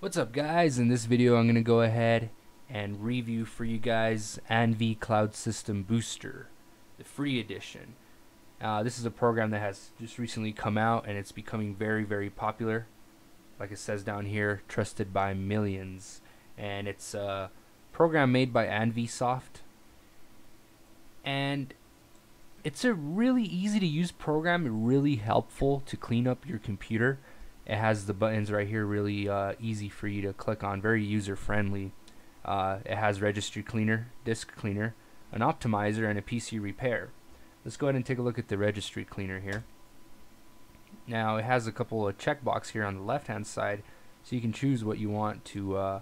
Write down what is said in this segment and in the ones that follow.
What's up, guys? In this video I'm gonna go ahead and review for you guys Anvi Cloud System Booster, the free edition. This is a program that has just recently come out and it's becoming very, very popular. Like it says down here, trusted by millions. And it's a program made by Anvisoft, and it's a really easy to use program, really helpful to clean up your computer. It has the buttons right here, really easy for you to click on, very user-friendly. It has registry cleaner, disk cleaner, an optimizer, and a PC repair. Let's go ahead and take a look at the registry cleaner here. Now it has a couple of checkboxes here on the left-hand side, so you can choose what you want to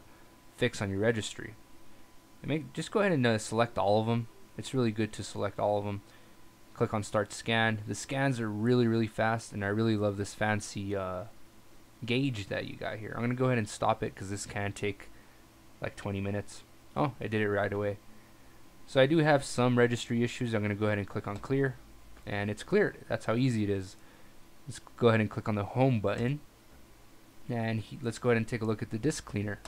fix on your registry. Just go ahead and select all of them. It's really good to select all of them. Click on Start Scan. The scans are really, really fast, and I really love this fancy gauge that you got here. I'm gonna go ahead and stop it because this can take like 20 minutes. Oh, I did it right away. So I do have some registry issues. I'm gonna go ahead and click on clear, and it's cleared. That's how easy it is. Let's go ahead and click on the home button, and let's go ahead and take a look at the disk cleaner.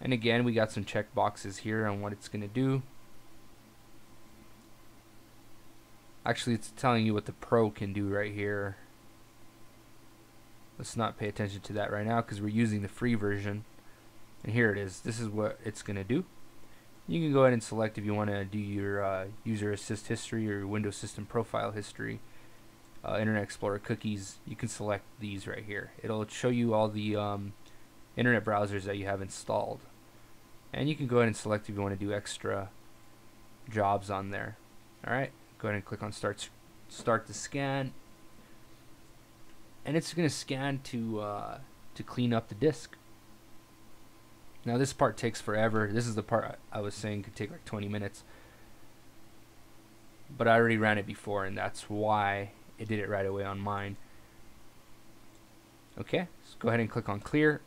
And again, we got some check boxes here on what it's gonna do. Actually, it's telling you what the Pro can do right here. Let's not pay attention to that right now because we're using the free version. And here it is. This is what it's going to do. You can go ahead and select if you want to do your user assist history or your Windows system profile history, Internet Explorer cookies. You can select these right here. It'll show you all the internet browsers that you have installed. And you can go ahead and select if you want to do extra jobs on there. Alright, go ahead and click on start the scan. And it's going to scan to clean up the disk. Now this part takes forever. This is the part I was saying could take like 20 minutes. But I already ran it before, and that's why it did it right away on mine. Okay, so go ahead and click on clear,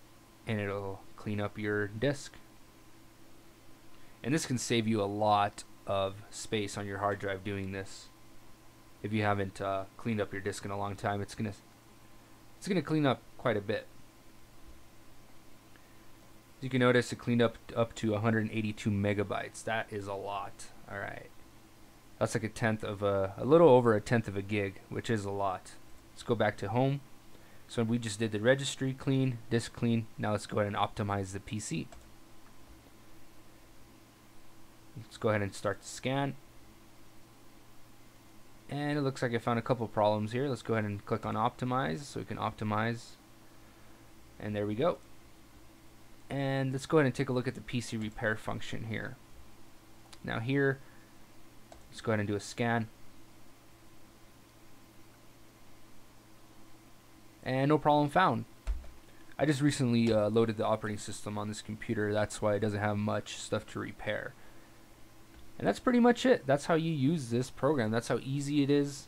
and it'll clean up your disk. And this can save you a lot of space on your hard drive doing this. If you haven't cleaned up your disk in a long time, it's gonna clean up quite a bit. You can notice it cleaned up to 182 megabytes. That is a lot. All right, that's like a little over a tenth of a gig, which is a lot. Let's go back to home. So we just did the registry clean, disk clean. Now let's go ahead and optimize the PC. Let's go ahead and start the scan. And it looks like I found a couple problems here. Let's go ahead and click on optimize so we can optimize. And there we go. And let's go ahead and take a look at the PC repair function here. Now here, let's go ahead and do a scan. And no problem found. I just recently loaded the operating system on this computer. That's why it doesn't have much stuff to repair. And that's pretty much it. That's how you use this program. That's how easy it is.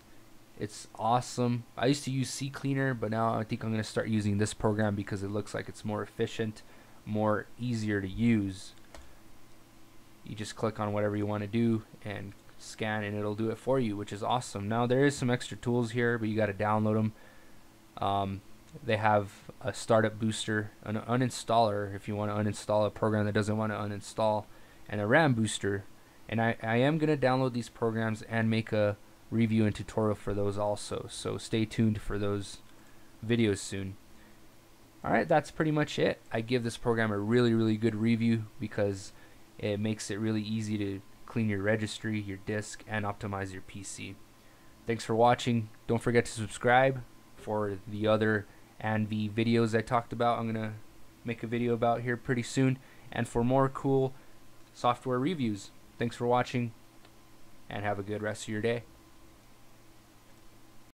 It's awesome. I used to use CCleaner, but now I think I'm going to start using this program because it looks like it's more efficient, more easier to use. You just click on whatever you want to do and scan, and it'll do it for you, which is awesome. Now there is some extra tools here, but you got to download them. They have a startup booster, an uninstaller if you want to uninstall a program that doesn't want to uninstall, and a RAM booster. And I am going to download these programs and make a review and tutorial for those also. So stay tuned for those videos soon. Alright, that's pretty much it. I give this program a really, really good review because it makes it really easy to clean your registry, your disk, and optimize your PC. Thanks for watching. Don't forget to subscribe for the other Anvi videos I talked about. I'm going to make a video about here pretty soon. And for more cool software reviews. Thanks for watching, and have a good rest of your day.